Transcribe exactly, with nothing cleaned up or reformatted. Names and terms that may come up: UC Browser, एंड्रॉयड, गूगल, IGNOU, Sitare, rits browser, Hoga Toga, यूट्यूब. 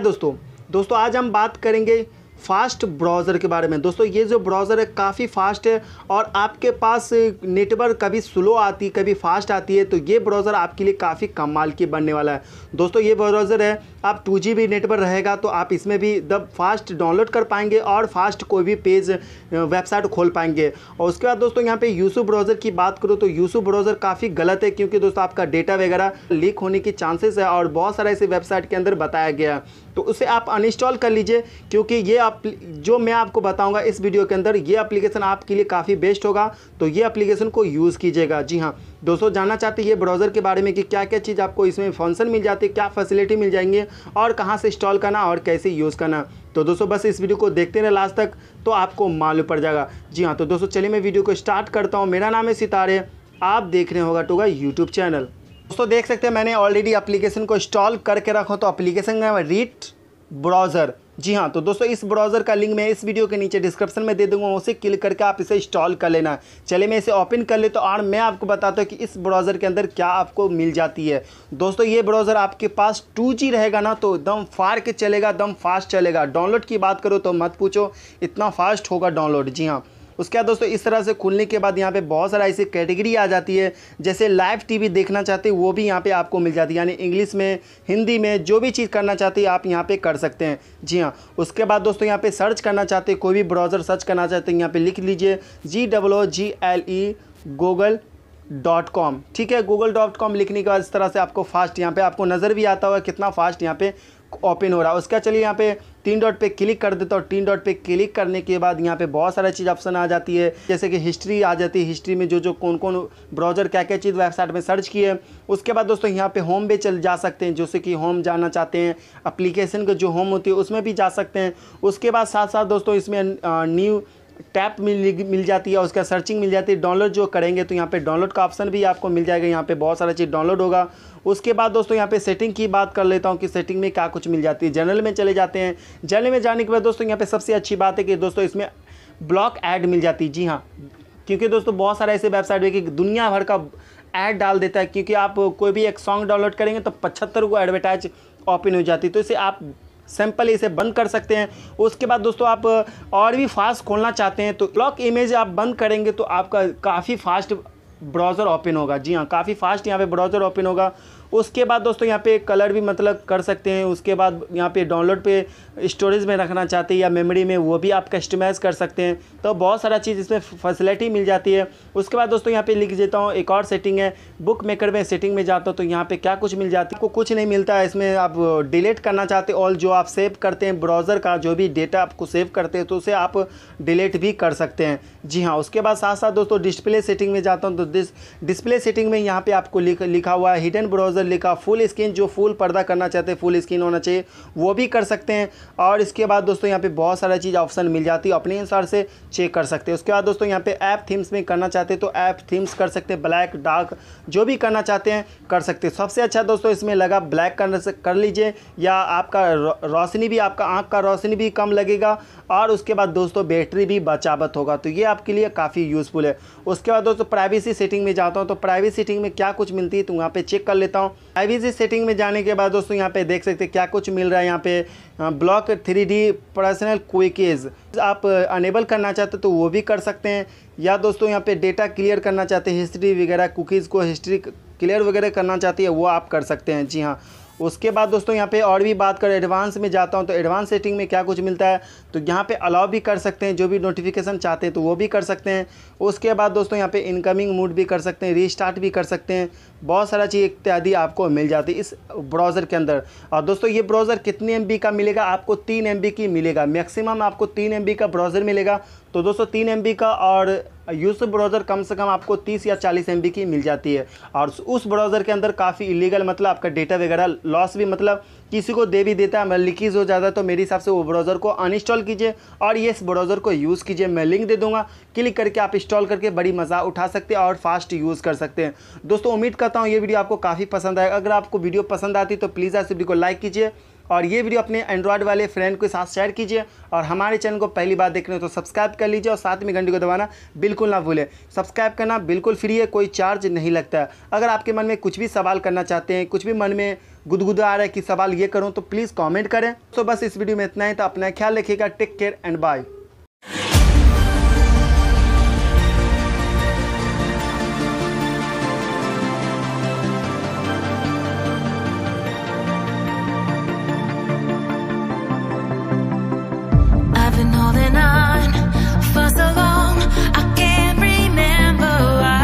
हाय दोस्तों दोस्तों आज हम बात करेंगे फास्ट ब्राउज़र के बारे में। दोस्तों ये जो ब्राउज़र है काफ़ी फास्ट है और आपके पास नेटवर्क कभी स्लो आती कभी फास्ट आती है तो ये ब्राउज़र आपके लिए काफ़ी कमाल की बनने वाला है। दोस्तों ये ब्राउज़र है आप टू जी बी नेटवर्क रहेगा तो आप इसमें भी द फास्ट डाउनलोड कर पाएंगे और फास्ट कोई भी पेज वेबसाइट खोल पाएंगे। और उसके बाद दोस्तों यहाँ पे यूसी ब्राउज़र की बात करूँ तो यूसी ब्राउज़र काफ़ी गलत है क्योंकि दोस्तों आपका डेटा वगैरह लीक होने की चांसेस है और बहुत सारा इसे वेबसाइट के अंदर बताया गया है तो उसे आप अनइंस्टॉल कर लीजिए क्योंकि ये जो मैं आपको बताऊंगा इस वीडियो के अंदर ये एप्लीकेशन आपके लिए काफ़ी बेस्ट होगा तो ये एप्लीकेशन को यूज़ कीजिएगा। जी हाँ दोस्तों जानना चाहते हैं ये ब्राउज़र के बारे में कि क्या क्या चीज़ आपको इसमें फंक्शन मिल जाती है, क्या फैसिलिटी मिल जाएंगे और कहाँ से इंस्टॉल करना और कैसे यूज़ करना। तो दोस्तों बस इस वीडियो को देखते रहे लास्ट तक तो आपको मालूम पड़ जाएगा। जी हाँ तो दोस्तों चलिए मैं वीडियो को स्टार्ट करता हूँ। मेरा नाम है सितारे, आप देख रहे होगा टोगा यूट्यूब चैनल। दोस्तों देख सकते हैं मैंने ऑलरेडी एप्लीकेशन को इंस्टॉल करके रखा तो एप्लीकेशन का रिट्स ब्राउज़र। जी हाँ तो दोस्तों इस ब्राउज़र का लिंक मैं इस वीडियो के नीचे डिस्क्रिप्शन में दे दूंगा, उसे क्लिक करके आप इसे इंस्टॉल कर लेना। चलिए मैं इसे ओपन कर लेता हूँ और मैं आपको बताता हूँ कि इस ब्राउज़र के अंदर क्या आपको मिल जाती है। दोस्तों ये ब्राउज़र आपके पास टू जी रहेगा ना तो एकदम फार के चलेगा, एकदम फास्ट चलेगा। डाउनलोड की बात करो तो मत पूछो, इतना फास्ट होगा डाउनलोड। जी हाँ उसके बाद दोस्तों इस तरह से खुलने के बाद यहाँ पे बहुत सारा ऐसी कैटेगरी आ जाती है, जैसे लाइव टीवी देखना चाहते हैं वो भी यहाँ पे आपको मिल जाती है, यानी इंग्लिश में हिंदी में जो भी चीज़ करना चाहते हैं आप यहाँ पे कर सकते हैं। जी हाँ उसके बाद दोस्तों यहाँ पे सर्च करना चाहते हैं, कोई भी ब्राउज़र सर्च करना चाहते हैं यहाँ पर लिख लीजिए G double O G L E गूगल dot com. ठीक है गूगल डॉट कॉम लिखने के बाद इस तरह से आपको फास्ट यहाँ पर आपको नज़र भी आता होगा कितना फास्ट यहाँ पर ओपन हो रहा है। उसका चलिए यहाँ पे तीन डॉट पे क्लिक कर देता हूँ। तीन डॉट पे क्लिक करने के बाद यहाँ पे बहुत सारा चीज़ ऑप्शन आ जाती है, जैसे कि हिस्ट्री आ जाती है, हिस्ट्री में जो जो कौन कौन ब्राउज़र क्या क्या चीज़ वेबसाइट में सर्च की है। उसके बाद दोस्तों यहाँ पे होम पे चल जा सकते हैं, जैसे कि होम जाना चाहते हैं एप्लीकेशन का जो होम होती है उसमें भी जा सकते हैं। उसके बाद साथ साथ दोस्तों इसमें न्यू टैप मिल मिल जाती है, उसका सर्चिंग मिल जाती है। डाउनलोड जो करेंगे तो यहाँ पे डाउनलोड का ऑप्शन भी आपको मिल जाएगा, यहाँ पे बहुत सारा चीज़ डाउनलोड होगा। उसके बाद दोस्तों यहाँ पे सेटिंग की बात कर लेता हूँ कि सेटिंग में क्या कुछ मिल जाती है। जनरल में चले जाते हैं। जनरल में जाने के बाद दोस्तों यहाँ पे सबसे अच्छी बात है कि दोस्तों इसमें ब्लॉक ऐड मिल जाती है। जी हाँ क्योंकि दोस्तों बहुत सारा ऐसे वेबसाइट है कि दुनिया भर का ऐड डाल देता है, क्योंकि आप कोई भी एक सॉन्ग डाउनलोड करेंगे तो पचहत्तर को एडवर्टाइज ओपन हो जाती है तो इसे आप सिंपल इसे बंद कर सकते हैं। उसके बाद दोस्तों आप और भी फास्ट खोलना चाहते हैं तो लॉक इमेज आप बंद करेंगे तो आपका काफ़ी फास्ट ब्राउज़र ओपन होगा। जी हाँ काफ़ी फास्ट यहाँ पे ब्राउज़र ओपन होगा। उसके बाद दोस्तों यहाँ पे कलर भी मतलब कर सकते हैं। उसके बाद यहाँ पे डाउनलोड पे स्टोरेज में रखना चाहते हैं या मेमोरी में वो भी आप कस्टमाइज़ कर सकते हैं, तो बहुत सारा चीज़ इसमें फैसिलिटी मिल जाती है। उसके बाद दोस्तों यहाँ पे लिख देता हूँ एक और सेटिंग है, बुक मेकर में सेटिंग में जाता हूँ तो यहाँ पर क्या कुछ मिल जाती है। आपको कुछ नहीं मिलता है, इसमें आप डिलीट करना चाहते और जो आप सेव करते हैं ब्राउज़र का जो भी डेटा आपको सेव करते हैं तो उसे आप डिलीट भी कर सकते हैं। जी हाँ उसके बाद साथ साथ दोस्तों डिस्प्ले सेटिंग में जाता हूँ तो डिस्प्ले सेटिंग में यहाँ पर आपको लिखा हुआ है हिडन ब्राउज़र लिखा फुल स्क्रीन, जो फुल पर्दा करना चाहते हैं फुल स्क्रीन होना चाहिए वो भी कर सकते हैं। और इसके बाद दोस्तों यहाँ पे बहुत सारा चीज़ ऑप्शन मिल जाती है, अपने अनुसार से चेक कर सकते हैं। उसके बाद दोस्तों यहाँ पे ऐप थीम्स में करना चाहते हैं तो ऐप थीम्स कर सकते हैं, ब्लैक डार्क जो भी करना चाहते हैं कर सकते हैं। सबसे अच्छा दोस्तों इसमें लगा ब्लैक कर, कर लीजिए, या आपका रोशनी भी आपका आँख का रोशनी भी कम लगेगा और उसके बाद दोस्तों बैटरी भी बचावत होगा तो ये आपके लिए काफ़ी यूज़फुल है। उसके बाद दोस्तों प्राइवेसी सेटिंग में जाता हूँ तो प्राइवेसी सेटिंग में क्या कुछ मिलती है तो वहाँ पर चेक कर लेता हूँ। प्राइवेसी सेटिंग में जाने के बाद दोस्तों यहाँ पे देख सकते हैं क्या कुछ मिल रहा है। यहाँ पे block three D personal cookies आप अनेबल करना चाहते हो तो वो भी कर सकते हैं, या दोस्तों यहाँ पे डेटा क्लियर करना चाहते हैं हिस्ट्री वगैरह कुकीज़ को हिस्ट्री क्लियर वगैरह करना चाहती है वो आप कर सकते हैं। जी हाँ उसके बाद दोस्तों यहाँ पे और भी बात करें एडवांस में जाता हूँ तो एडवांस सेटिंग में क्या कुछ मिलता है तो यहाँ पे अलाउ भी कर सकते हैं, जो भी नोटिफिकेशन चाहते हैं तो वो भी कर सकते हैं। उसके बाद दोस्तों यहाँ पे इनकमिंग मोड भी कर सकते हैं, रीस्टार्ट भी कर सकते हैं, बहुत सारा चीज़ इत्यादि आपको मिल जाती है इस ब्राउज़र के अंदर। और दोस्तों ये ब्राउज़र कितने एम बी का मिलेगा आपको? तीन एम बी की मिलेगा, मैक्सिमम आपको तीन एम बी का ब्राउज़र मिलेगा। तो दोस्तों तीन एम बी का और यूसी ब्राउज़र कम से कम आपको तीस या चालीस एम बी की मिल जाती है। और उस ब्राउज़र के अंदर काफ़ी इलीगल मतलब आपका डेटा वगैरह लॉस भी मतलब किसी को दे भी देता है, लीकेज हो जाता है, तो मेरे हिसाब से वो ब्राउज़र को अनइंस्टॉल कीजिए और ये इस ब्राउज़र को यूज़ कीजिए। मैं लिंक दे दूँगा, क्लिक करके आप इंस्टॉल करके बड़ी मज़ा उठा सकते हैं और फास्ट यूज़ कर सकते हैं। दोस्तों उम्मीद करता हूँ ये वीडियो आपको काफ़ी पसंद आएगा। अगर आपको वीडियो पसंद आती तो प्लीज़ आप इस वीडियो को लाइक कीजिए और ये वीडियो अपने एंड्रॉयड वाले फ्रेंड के साथ शेयर कीजिए और हमारे चैनल को पहली बार देख रहे हो तो सब्सक्राइब कर लीजिए और साथ में घंटी को दबाना बिल्कुल ना भूलें। सब्सक्राइब करना बिल्कुल फ्री है, कोई चार्ज नहीं लगता है। अगर आपके मन में कुछ भी सवाल करना चाहते हैं, कुछ भी मन में गुदगुदा आ रहा है कि सवाल ये करूँ, तो प्लीज़ कॉमेंट करें। तो बस इस वीडियो में इतना ही, तो अपना ख्याल रखिएगा। Take care and bye.